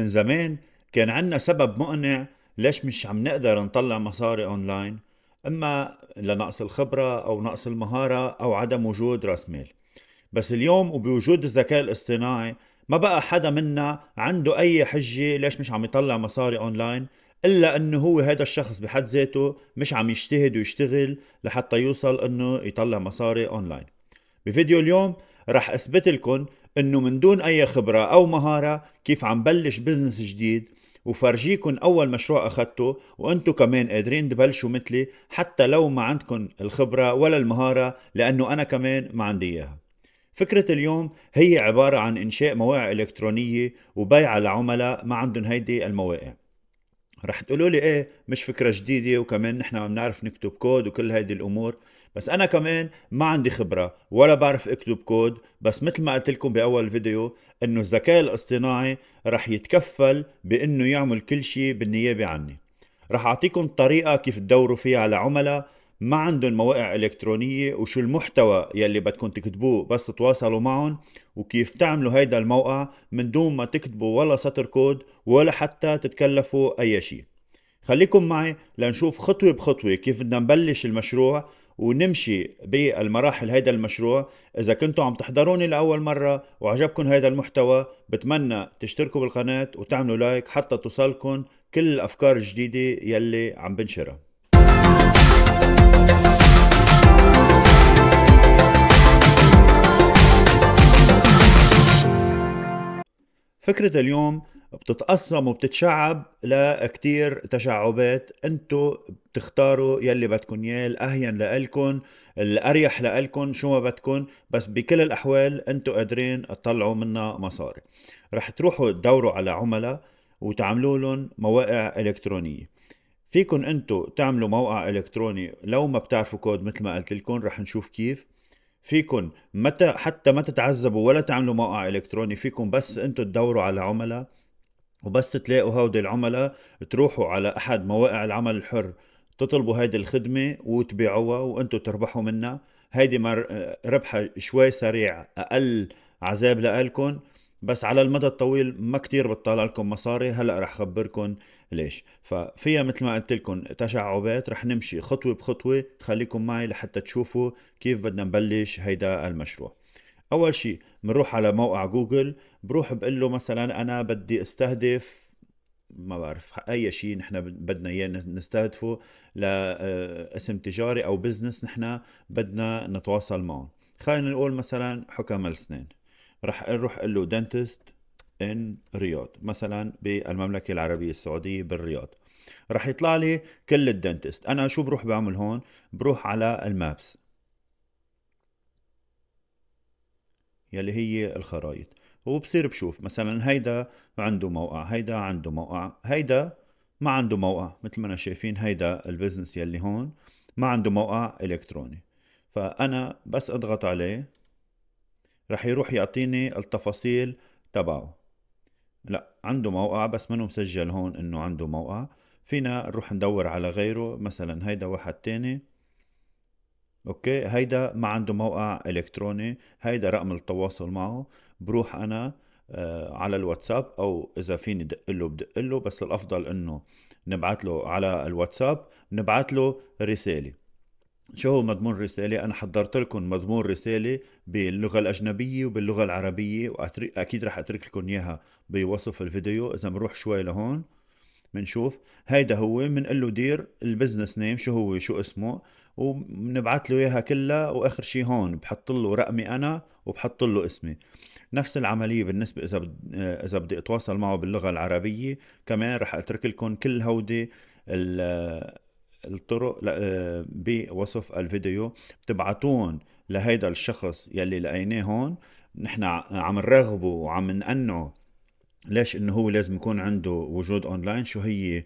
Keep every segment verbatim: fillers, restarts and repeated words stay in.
من زمان كان عندنا سبب مقنع ليش مش عم نقدر نطلع مصاري اونلاين، اما لنقص الخبرة او نقص المهارة او عدم وجود راس مال. بس اليوم وبوجود الذكاء الاصطناعي ما بقى حدا منا عنده اي حجة ليش مش عم يطلع مصاري اونلاين، الا انه هو هذا الشخص بحد ذاته مش عم يجتهد ويشتغل لحتى يوصل انه يطلع مصاري اونلاين. بفيديو اليوم رح اثبت لكم انه من دون اي خبرة او مهارة كيف عم بلش بزنس جديد، وفرجيكن اول مشروع اخدته وانتو كمان قادرين تبلشوا مثلي حتى لو ما عندكن الخبرة ولا المهارة، لانه انا كمان ما عندي اياها. فكرة اليوم هي عبارة عن انشاء مواقع الكترونية وبيعها لعملاء ما عندن هيدي المواقع. رح تقولوا لي ايه مش فكرة جديدة وكمان نحن بنعرف نكتب كود وكل هيدي الامور، بس انا كمان ما عندي خبرة ولا بعرف اكتب كود، بس مثل ما قلت لكم باول فيديو انه الذكاء الاصطناعي رح يتكفل بانه يعمل كل شيء بالنيابة عني. رح اعطيكم طريقة كيف تدوروا فيها على عملاء ما عندهم مواقع الكترونية، وشو المحتوى يلي بدكم تكتبوه بس تتواصلوا معهم، وكيف تعملوا هيدا الموقع من دون ما تكتبوا ولا سطر كود ولا حتى تتكلفوا اي شيء. خليكم معي لنشوف خطوة بخطوة كيف بدنا نبلش المشروع ونمشي بالمراحل هيدا المشروع. اذا كنتوا عم تحضروني لاول مرة وعجبكم هيدا المحتوى بتمنى تشتركوا بالقناة وتعملوا لايك حتى توصلكم كل الافكار الجديدة يلي عم بنشرها. فكرة اليوم بتتقسم وبتتشعب لكتير تشعبات، انتو بتختاروا يلي بدكن اياه، الاهين لالكن، الاريح لالكن، شو ما بدكن، بس بكل الاحوال انتو قادرين تطلعوا منا مصاري. رح تروحوا تدوروا على عملاء وتعملوا لهم مواقع الكترونية. فيكن انتو تعملوا موقع الكتروني لو ما بتعرفوا كود مثل ما قلت لكم، رح نشوف كيف. فيكن متى حتى ما تتعذبوا ولا تعملوا موقع الكتروني، فيكن بس انتم تدوروا على عملاء وبس تلاقوا هودي العملاء تروحوا على احد مواقع العمل الحر تطلبوا هيدي الخدمه وتبيعوها وانتم تربحوا منها. هيدي ربحه شوي سريع، اقل عذاب لالكم، بس على المدى الطويل ما كتير بتطلع لكم مصاري. هلا رح خبركم ليش. ففيها مثل ما قلت لكم تشعبات، رح نمشي خطوه بخطوه، خليكم معي لحتى تشوفوا كيف بدنا نبلش هيدا المشروع. اول شيء بنروح على موقع جوجل، بروح بقول له مثلا انا بدي استهدف ما بعرف اي شيء نحن بدنا اياه نستهدفه لاسم تجاري او بزنس نحن بدنا نتواصل معه. خلينا نقول مثلا حكام الاسنان، رح اروح اقول له دنتست ان رياض مثلا بالمملكه العربيه السعوديه بالرياض. رح يطلع لي كل الدنتست. انا شو بروح بعمل هون؟ بروح على المابس يلي هي الخرائط، وبصير بشوف مثلا هيدا عنده موقع، هيدا عنده موقع، هيدا ما عنده موقع. مثل ما انا شايفين هيدا البزنس يلي هون ما عنده موقع الكتروني. فانا بس اضغط عليه رح يروح يعطيني التفاصيل تبعه. لا عنده موقع بس منه مسجل هون انه عنده موقع. فينا نروح ندور على غيره، مثلا هيدا واحد تاني. اوكي هيدا ما عنده موقع الكتروني، هيدا رقم التواصل معه. بروح انا آه على الواتساب، او اذا فيني دقله بدقله، بس الافضل انه نبعت له على الواتساب، نبعت له رسالة. شو هو مضمون الرسالة؟ أنا حضرت لكم مضمون رسالة باللغة الأجنبية وباللغة العربية، وأكيد رح أترك لكم إياها بوصف الفيديو. إذا بنروح شوي لهون بنشوف هيدا هو، بنقول له دير البزنس نيم شو هو شو اسمه، وبنبعت له إياها كلها. وآخر شي هون بحط له رقمي أنا وبحط له اسمي. نفس العملية بالنسبة إذا إذا بدي أتواصل معه باللغة العربية، كمان رح أترك لكم كل هودي ال الطرق بوصف الفيديو. بتبعتون لهيدا الشخص يلي لقيناه هون، نحن عم نرغبه وعم نقنعه ليش انه هو لازم يكون عنده وجود اونلاين، شو هي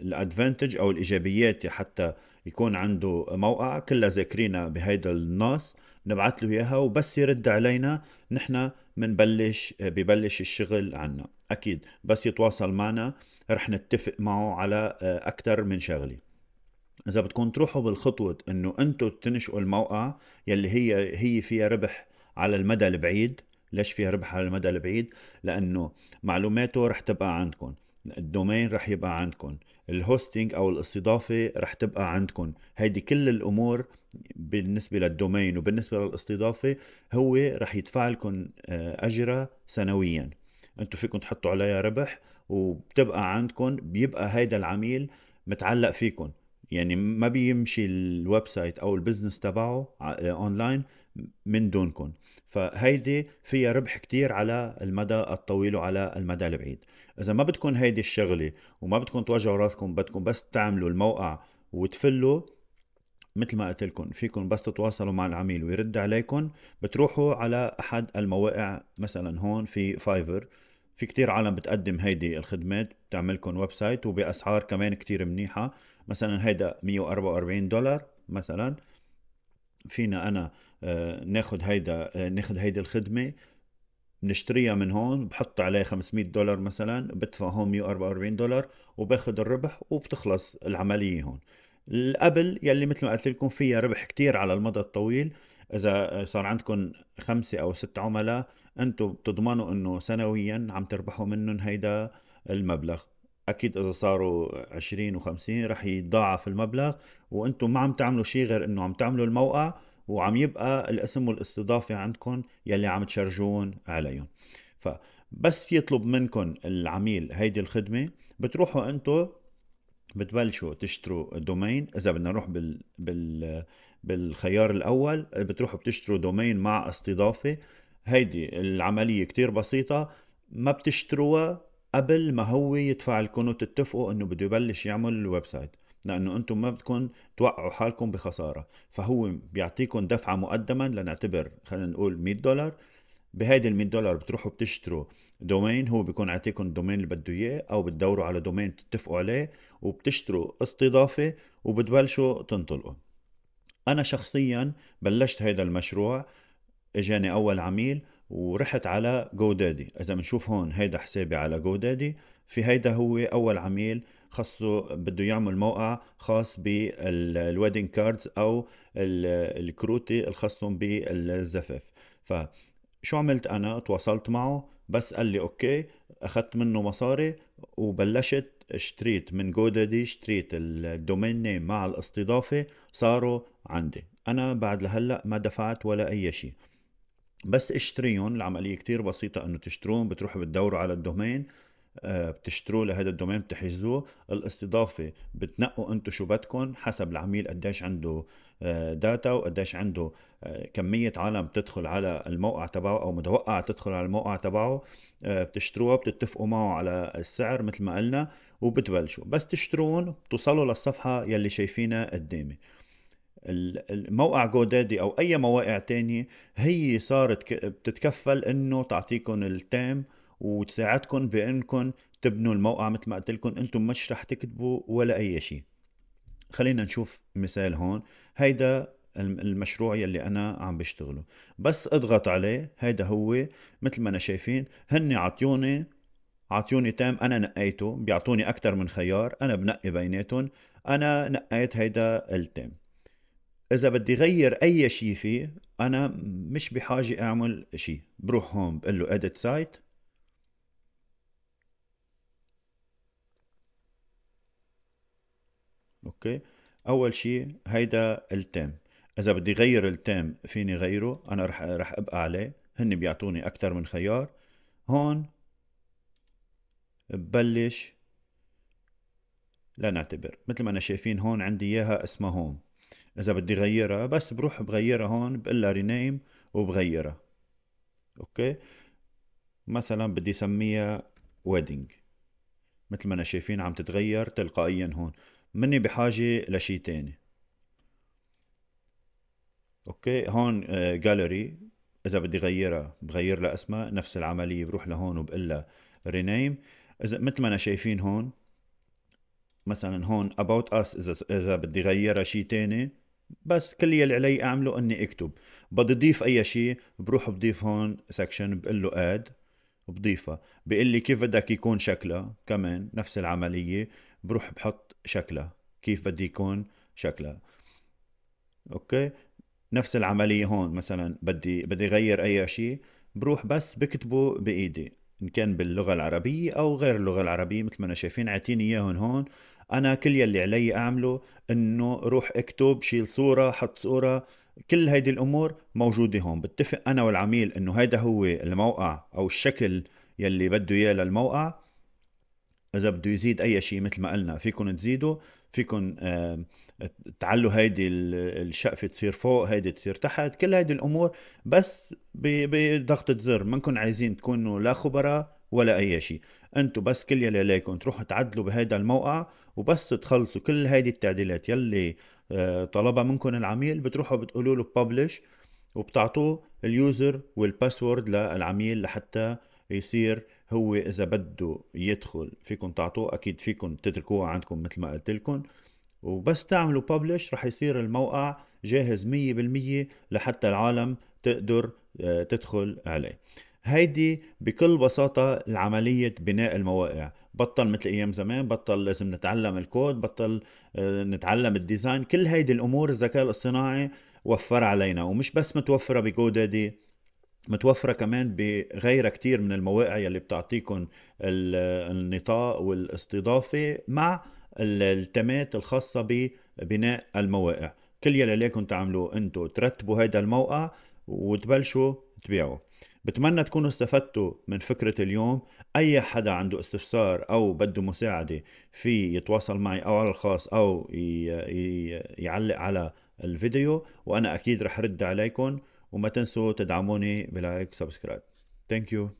الادفانتج او الايجابيات حتى يكون عنده موقع، كلها ذاكرينا بهيدا النص. نبعت له اياها وبس يرد علينا نحن بنبلش ببلش الشغل عنا. اكيد بس يتواصل معنا رح نتفق معه على اكثر من شغله. اذا بدكم تروحوا بالخطوه انه انتم تنشئوا الموقع يلي هي هي فيها ربح على المدى البعيد، ليش فيها ربح على المدى البعيد؟ لأنه معلوماته رح تبقى عندكم، الدومين رح يبقى عندكم، الهوستنج أو الاستضافة رح تبقى عندكم. هيدي كل الأمور بالنسبة للدومين وبالنسبة للاستضافة هو رح يدفع لكم أجرة سنويا، أنتوا فيكم تحطوا عليها ربح وبتبقى عندكم، بيبقى هيدا العميل متعلق فيكم. يعني ما بيمشي الويب سايت او البزنس تبعه اونلاين من دونكم، فهيدي فيها ربح كتير على المدى الطويل وعلى المدى البعيد. اذا ما بدكم هيدي الشغله وما بدكم توجعوا راسكم، بدكم بس تعملوا الموقع وتفلوا، مثل ما قلت لكم فيكم بس تتواصلوا مع العميل ويرد عليكم، بتروحوا على احد المواقع. مثلا هون في فايفر، في كتير عالم بتقدم هيدي الخدمات، بتعملكم ويب سايت وباسعار كمان كتير منيحه. مثلا هيدا مية واربعة واربعين دولار، مثلا فينا انا ناخد هيدا ناخد هيدي الخدمه، بنشتريها من هون، بحط عليها خمسمية دولار مثلا، بدفع هون مية واربعة واربعين دولار وباخد الربح وبتخلص العمليه هون. القبل يلي مثل ما قلت لكم فيها ربح كتير على المدى الطويل، اذا صار عندكم خمسه او ست عملاء انتم بتضمنوا انه سنويا عم تربحوا منهم هيدا المبلغ. اكيد اذا صاروا عشرين وخمسين رح يتضاعف المبلغ، وانتم ما عم تعملوا شيء غير انه عم تعملوا الموقع وعم يبقى الاسم والاستضافه عندكم يلي عم تشرجون عليهم. فبس يطلب منكم العميل هيدي الخدمه بتروحوا انتم بتبلشوا تشتروا دومين. اذا بدنا نروح بال بال بالخيار الاول، بتروحوا بتشتروا دومين مع استضافه. هيدي العمليه كتير بسيطه، ما بتشتروها قبل ما هو يدفع لكم وتتفقوا انه بده يبلش يعمل الويب سايت، لانه انتم ما بدكم توقعوا حالكم بخساره. فهو بيعطيكم دفعه مقدما، لنعتبر خلينا نقول مية دولار. بهيدي ال مية دولار بتروحوا بتشتروا دومين، هو بيكون عطيكم الدومين اللي بده اياه او بتدوروا على دومين تتفقوا عليه، وبتشتروا استضافه وبتبلشوا تنطلقوا. انا شخصيا بلشت هيدا المشروع، اجاني اول عميل ورحت على جودادي. اذا بنشوف هون هيدا حسابي على جودادي، في هيدا هو اول عميل خاصه بده يعمل موقع خاص بالويدنج كاردز او الكروتي الخاصهم بالزفاف. فشو عملت انا؟ تواصلت معه، بس قال لي اوكي، اخذت منه مصاري وبلشت اشتريت من جودادي، اشتريت الدومين نيم مع الاستضافه، صاروا عندي. انا بعد لهلا ما دفعت ولا اي شيء، بس اشتريهم. العمليه كتير بسيطه انه تشترون، بتروحوا بتدوروا على الدومين، بتشتروا لهذا الدومين، بتحجزوه. الاستضافه بتنقوا انتم شو بدكم حسب العميل، قديش عنده داتا وقديش عنده كميه عالم تدخل على الموقع تبعه او متوقع تدخل على الموقع تبعه. بتشتروها، بتتفقوا معه على السعر مثل ما قلنا، وبتبلشوا بس تشترون. بتوصلوا للصفحه يلي شايفينها قدامي. الموقع جودادي او اي مواقع تانية هي صارت بتتكفل انه تعطيكم التام وتساعدكم بانكم تبنوا الموقع. مثل ما قلت لكم انتم مش رح تكتبوا ولا اي شيء. خلينا نشوف مثال هون. هيدا المشروع يلي انا عم بشتغله، بس اضغط عليه. هيدا هو مثل ما انا شايفين، هن عطيوني عطيوني تام، انا نقيته. بيعطوني اكثر من خيار، انا بنقي بيناتهم. انا نقيت هيدا التام. إذا بدي غير أي شيء فيه أنا مش بحاجة أعمل شيء، بروح هون بقول له edit site، أوكي. أول شيء هيدا التام، إذا بدي غير التام فيني غيره، أنا رح رح أبقى عليه. هن بيعطوني أكتر من خيار. هون ببلش لنعتبر مثل ما أنا شايفين هون عندي إياها اسمها هوم. إذا بدي غيرها بس بروح بغيرها هون، بقلها رينيم وبغيرها، أوكي. مثلا بدي سميها ويدنج، مثل ما أنا شايفين عم تتغير تلقائيا هون، مني بحاجة لشي تاني، أوكي. هون جاليري، إذا بدي غيرها بغير لها اسمها، نفس العملية، بروح لهون وبقلها رينيم. إذا مثل ما أنا شايفين هون، مثلا هون about us، اذا اذا بدي غيرها شيء ثاني، بس كل يلي علي اعمله اني اكتب. بدي اضيف اي شيء بروح بضيف هون سكشن، بقول له اد بضيفها، بقول لي كيف بدك يكون شكلها. كمان نفس العمليه، بروح بحط شكلها كيف بدي يكون شكلها، اوكي. نفس العمليه هون، مثلا بدي بدي غير اي شيء، بروح بس بكتبه بايدي ان كان باللغه العربيه او غير اللغه العربيه، مثل ما انا شايفين عاطيني اياهم هون. انا كل يلي علي اعمله انه روح اكتب، شيل صوره، حط صوره، كل هيدي الامور موجوده هون. بتفق انا والعميل انه هيدا هو الموقع او الشكل يلي بده اياه للموقع. اذا بده يزيد اي شيء مثل ما قلنا فيكم تزيدوا، فيكم تعلوا هيدي الشقفه تصير فوق، هيدي تصير تحت، كل هيدي الامور بس بضغطه زر. منكم عايزين تكونوا لا خبراء ولا اي شيء، انتم بس كل يلي عليكم تروحوا تعدلوا بهيدا الموقع، وبس تخلصوا كل هيدي التعديلات يلي طلبها منكم العميل بتروحوا بتقولوا له ببلش، وبتعطوه اليوزر والباسورد للعميل لحتى يصير هو اذا بده يدخل فيكم تعطوه، اكيد فيكم تتركوه عندكم مثل ما قلت لكم، وبس تعملوا ببلش رح يصير الموقع جاهز مية بالمية لحتى العالم تقدر تدخل عليه. هيدي بكل بساطة العملية بناء المواقع. بطل مثل ايام زمان، بطل لازم نتعلم الكود، بطل نتعلم الديزاين، كل هيدي الامور الذكاء الاصطناعي وفر علينا، ومش بس متوفرة بجودادي، متوفرة كمان بغيرها كتير من المواقع يلي بتعطيكم النطاق والاستضافة مع التمات الخاصة ببناء المواقع. كل يلي عليكم تعملوا انتو ترتبوا هيدا الموقع وتبلشوا تبيعوا. بتمنى تكونوا استفدتوا من فكرة اليوم. اي حدا عنده استفسار او بده مساعدة في يتواصل معي او على الخاص او يعلق على الفيديو، وانا اكيد رح رد عليكم. وما تنسوا تدعموني بلايك سبسكرايب. ثانك يو.